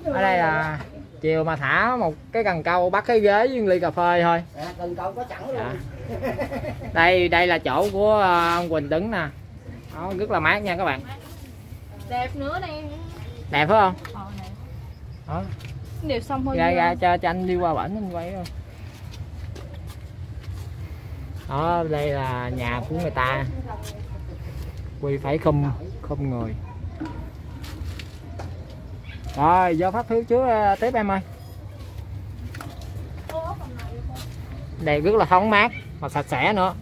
Ở đây là chiều mà thả một cái cần câu bắt cái ghế với ly cà phê thôi. Đây đây là chỗ của ông Quỳnh đứng nè. Đó, rất là mát nha các bạn. Đẹp nữa đây. Đẹp phải không? Đó. Đẹp xong thôi. Ra cho anh đi qua bển anh quay thôi. Đó, đây là nhà của người ta. Quy phải không người. Rồi, do phát phiếu chứa tiếp em ơi. Đây rất là thoáng mát và sạch sẽ nữa.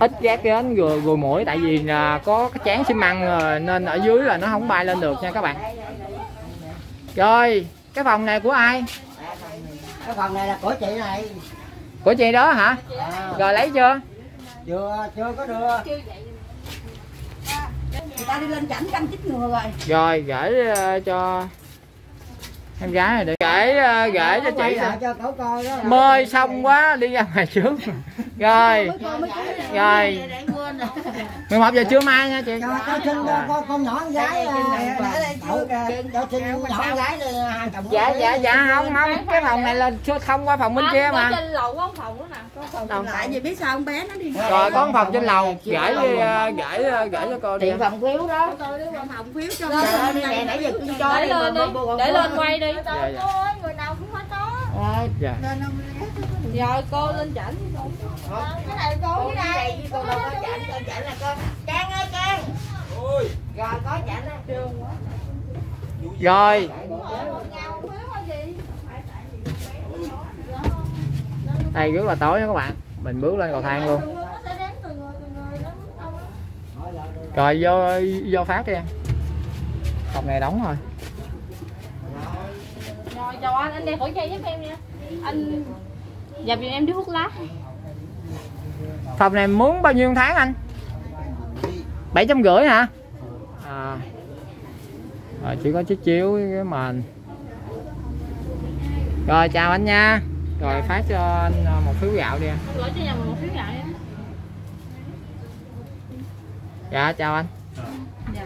Ít gác đến gùi mũi tại vì có cái tráng xi măng nên ở dưới là nó không bay lên được nha các bạn. Rồi, cái phòng này của ai? Cái phòng này là của chị này. Của chị đó hả? À. Rồi lấy chưa? Chưa có đưa. Người ta đi lên chảnh canh chích ngừa rồi. Rồi gửi cho em gái này đi. Gửi cho chị mơi xong quá đi ra ngoài trước. Rồi. Rồi. 11 giờ trưa mai nha chị. Con nhỏ con gái dạ dạ dạ không cái phòng này lên thông qua phòng bên kia mà. Trên lầu có phòng nữa nè. Phòng tại vì biết sao con bé nó đi. Rồi có phòng trên lầu gửi cho cô đi. Phòng phiếu đó. Phòng phiếu cho nè nãy giờ cho để lên quay đi. Người nào cũng hết đó. Rồi cô lên chảnh. Cái này cô với đây. Cô đâu có chảnh, cô chảnh là cô. Trang ơi Trang. Rồi có chảnh là trường quá. Rồi. Đây rất là tối nha các bạn. Mình bước lên cầu thang luôn. Rồi vô phát đi em. Phòng này đóng rồi. Rồi chào anh đeo khẩu trang giúp em nha. Anh dập dùm em đi hút lá. Phòng này muốn bao nhiêu tháng anh? 750 hả? À. Rồi chỉ có chiếc chiếu với cái mền. Rồi chào anh nha. Rồi phát cho anh một phiếu gạo đi anh. Gửi cho nhà mình một phiếu gạo đi. Dạ chào anh. Dạ.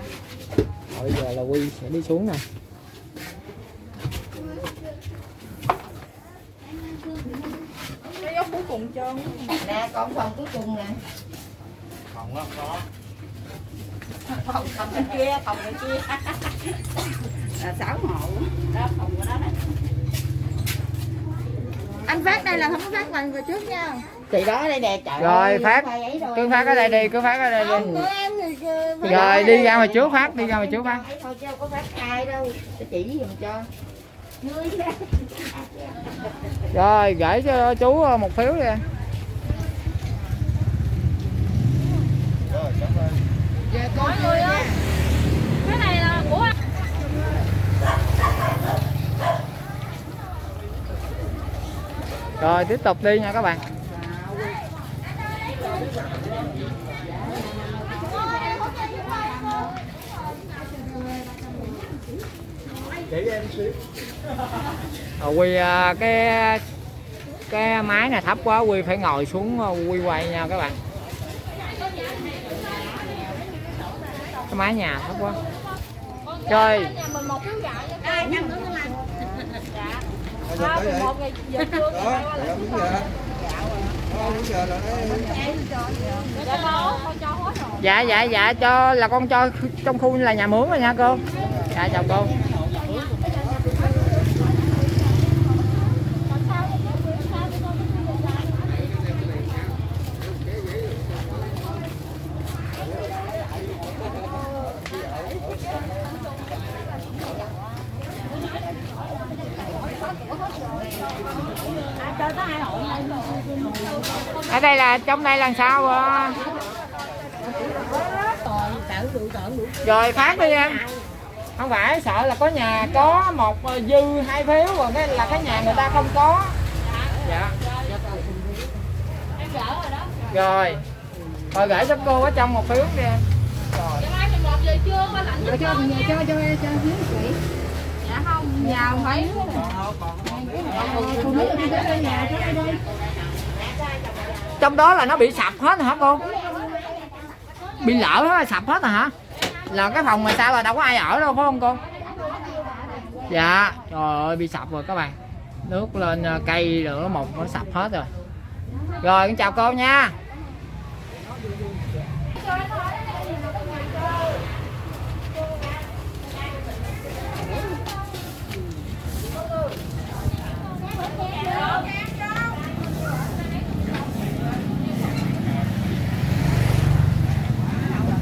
Rồi giờ là Huy sẽ đi xuống nè. Cuối cùng cho nè còn phòng cuối cùng nè. Phòng đó có. Phòng bên kia, phòng bên kia. Là 6 hộ đó, phòng của nó đó. Anh phát đây là không có phát bằng rồi trước nha. Chị đó ở đây nè trời. Rồi phát. Cứ phát ở đây đi, cứ phát ở đây đi. Rồi đi ra mà trước phát, đi ra mà trước phát. Thôi chứ có phát ai đâu. Chị dùm cho. Rồi gửi cho chú một phiếu đi em. Mọi người ơi, cái này là của anh. Rồi tiếp tục đi nha các bạn. Để em xíu. Quy cái máy này thấp quá, Quy phải ngồi xuống Quy quay nha các bạn. Cái máy nhà thấp quá. Chơi. Dạ dạ dạ, cho là con cho trong khu là nhà mướn rồi nha cô. Dạ chào cô. Ở đây là trong đây là sao à? Rồi phát đi em. Không phải sợ là có nhà có một dư hai phiếu rồi cái là cái nhà người ta không có. Dạ. Rồi. Rồi gửi cho cô ở trong một phiếu đi em. Rồi. Cho em cho phiếu. Dạ không, nhà phải. Trong đó là nó bị sập hết hả cô? Bị lỡ hết, sập hết rồi hả? Là cái phòng này sao là đâu có ai ở đâu phải không cô? Dạ, trời ơi bị sập rồi các bạn. Nước lên cây nữa một nó sập hết rồi. Rồi con chào cô nha.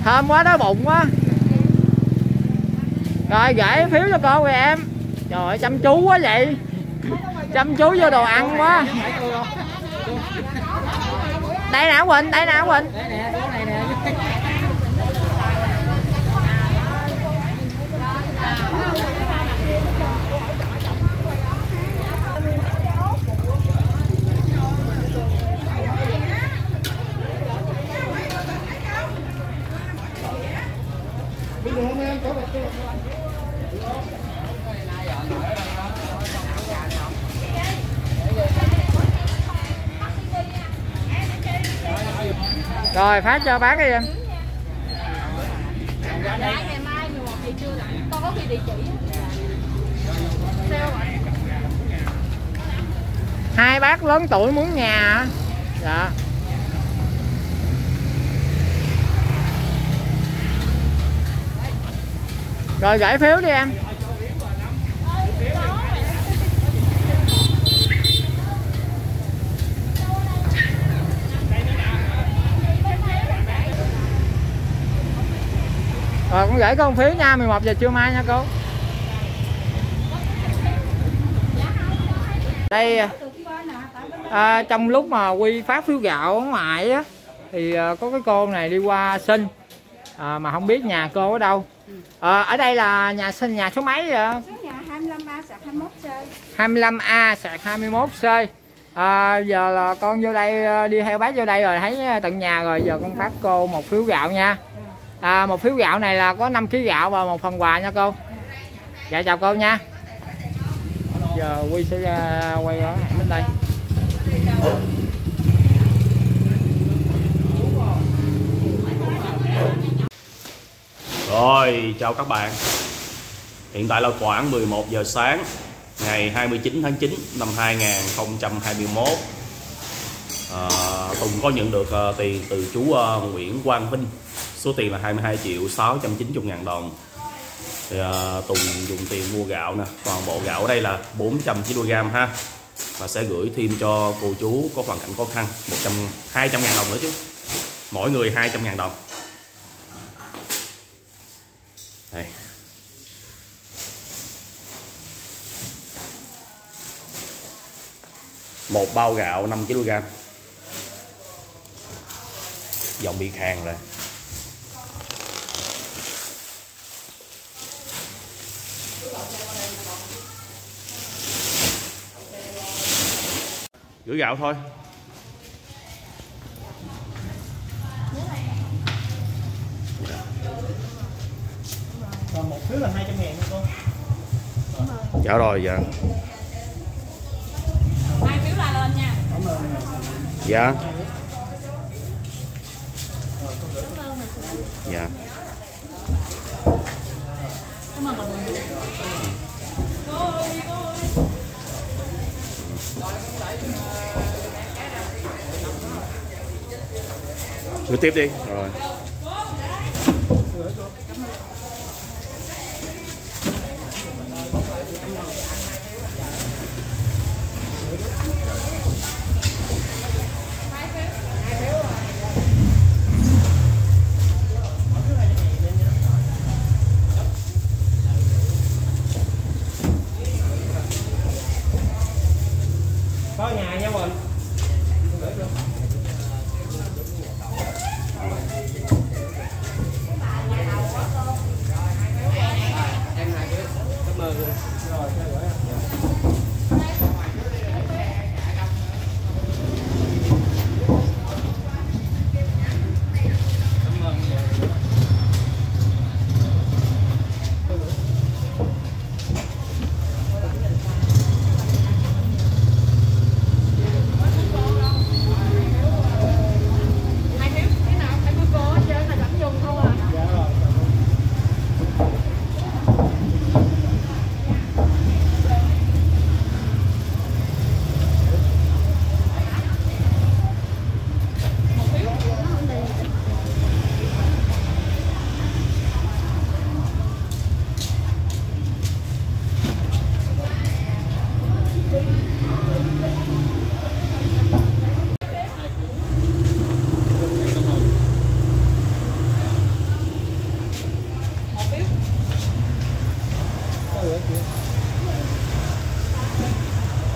Thơm quá, đói bụng quá. Rồi gửi phiếu cho cô rồi em. Trời ơi chăm chú quá vậy. Chăm chú vô đồ ăn quá. Đây nè Quỳnh, đây nè Quỳnh. Rồi phát cho bác đi em. Hai bác lớn tuổi muốn nhà. Dạ. Rồi gửi phiếu đi em. Rồi cũng gửi con phiếu nha, 11 giờ trưa mai nha cô. Đây trong lúc mà Quy phát phiếu gạo ở ngoài á thì có cái cô này đi qua xin mà không biết nhà cô ở đâu. Ở đây là nhà xin nhà số mấy vậy? Số nhà 25A/21C. Giờ là con vô đây đi theo bác vô đây rồi thấy tận nhà rồi, giờ con phát cô một phiếu gạo nha. Một phiếu gạo này là có 5 kg gạo và một phần quà nha cô. Dạ chào cô nha. Giờ Quy sẽ quay ở bên đây. Rồi chào các bạn. Hiện tại là khoảng 11 giờ sáng ngày 29 tháng 9 năm 2021. Tùng có nhận được tiền từ chú Nguyễn Quang Vinh, số tiền là 22.690.000 đồng. Thì Tùng dùng tiền mua gạo nè, toàn bộ gạo ở đây là 490g ha, và sẽ gửi thêm cho cô chú có hoàn cảnh khó khăn 200.000 đồng nữa chứ, mỗi người 200.000 đồng. Đây. Một bao gạo 5 kg. Giọng bị khàn rồi. Gửi gạo thôi. Còn một thứ là 200.000 thôi con. Dạ rồi dạ. Hai phiếu là lên nha. Dạ. Dạ. Hãy subscribe cho kênh Ghiền Mì Gõ để không bỏ lỡ những video hấp dẫn. Ngồi tiếp đi. Rồi. Có nhà nha mình.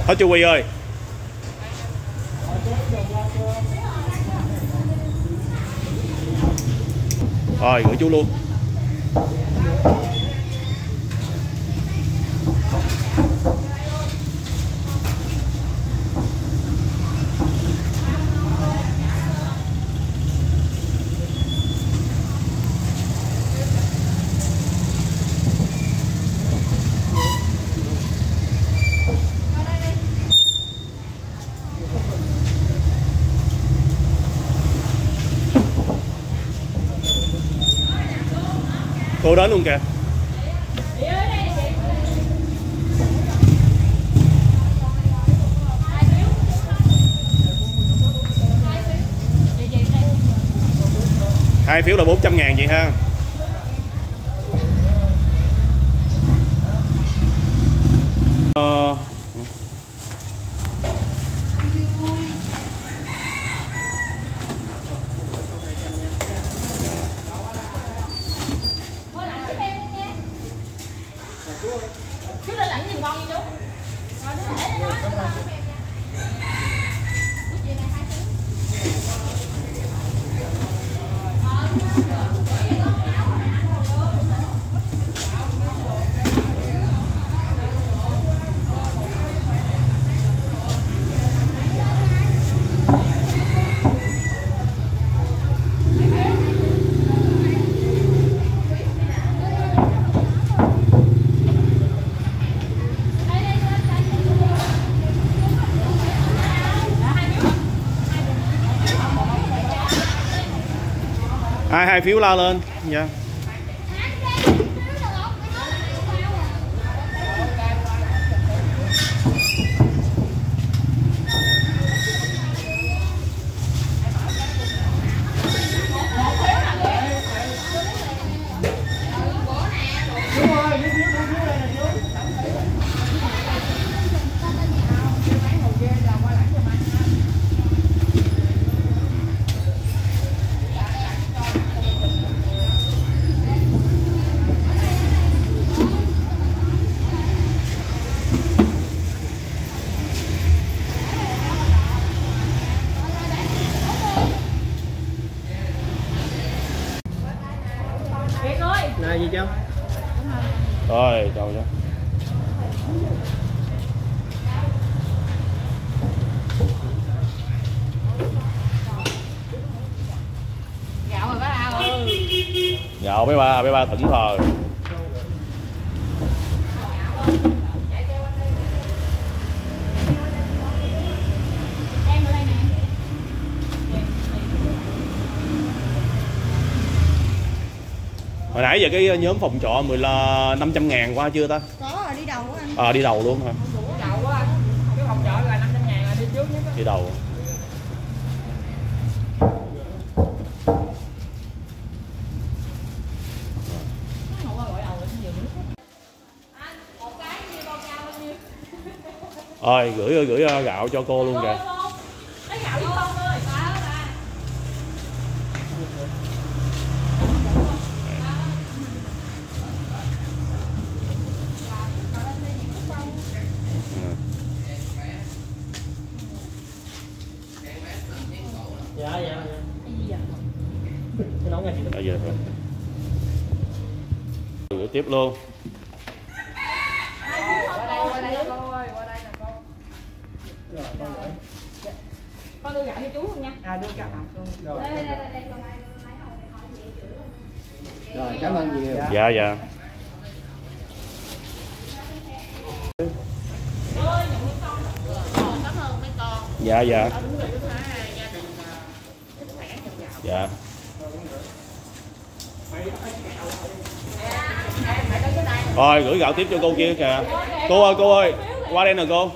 Thôi chú Huy ơi. Rồi gửi chú luôn. Cô đến luôn kìa. Hai phiếu là 400.000 vậy ha. Hai phiếu la lên nha. Yeah. Gì chứ? Rồi, trời ơi. Gạo rồi bá ba ơi. Gạo bé ba tỉnh rồi. Hồi nãy giờ cái nhóm phòng trọ 500.000 qua chưa ta? Có rồi, đi đầu của anh. Ờ, đi đầu luôn hả? Đi đầu á anh. Cái phòng trọ là 500.000 là đi trước nhất đó. Đi đầu. Ơi gửi gạo cho cô luôn kìa. Gửi tiếp luôn. Con đưa gạo cho chú luôn nha. À đưa gạo luôn. Rồi. Rồi cảm ơn nhiều. Dạ dạ. Dạ dạ. Dạ. Rồi gửi gạo tiếp cho cô kia kìa. Cô ơi, qua đây nè cô.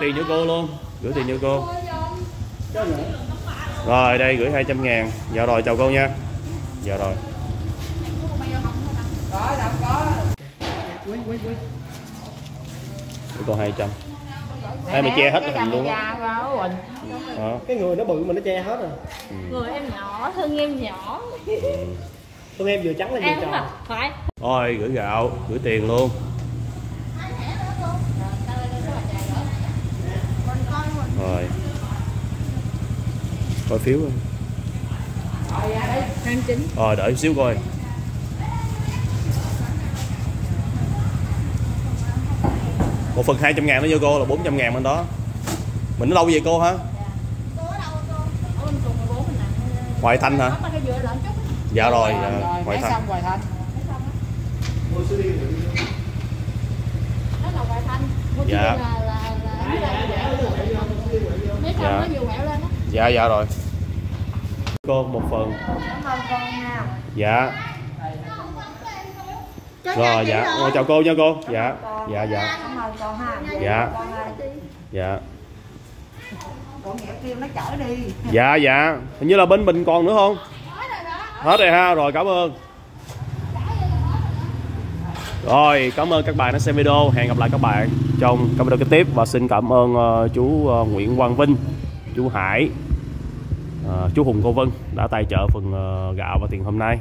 Tiền cho cô luôn, gửi tiền cho cô. Rồi đây gửi 200.000. Dạ rồi chào cô nha. Dạ rồi. Còn 200. Em mà che hết hình luôn á. Cái người nó bự mà nó che hết rồi. Ừ. Người em nhỏ, thân em nhỏ. Thân em vừa trắng là vừa tròn. Phải. Rồi gửi gạo, gửi tiền luôn. Rồi. Coi phiếu không? Rồi đợi xíu coi. Một phần 200.000 nó vô cô là 400.000 bên đó. Mình ở đâu vậy cô hả? Ngoại Thanh hả? Dạ rồi, Ngoại Thanh. Dạ. Dạ. Dạ dạ rồi. Cô một phần. Dạ. Rồi dạ, rồi chào cô nha cô. Dạ. Dạ dạ. Dạ. Dạ. Con nghèo kêu nó chở đi. Dạ dạ. Hình như là bên Bình còn nữa không? Hết rồi ha, rồi cảm ơn. Rồi cảm ơn các bạn đã xem video. Hẹn gặp lại các bạn trong các video kế tiếp. Và xin cảm ơn chú Nguyễn Quang Vinh, chú Hải, chú Hùng, cô Vân đã tài trợ phần gạo và tiền hôm nay.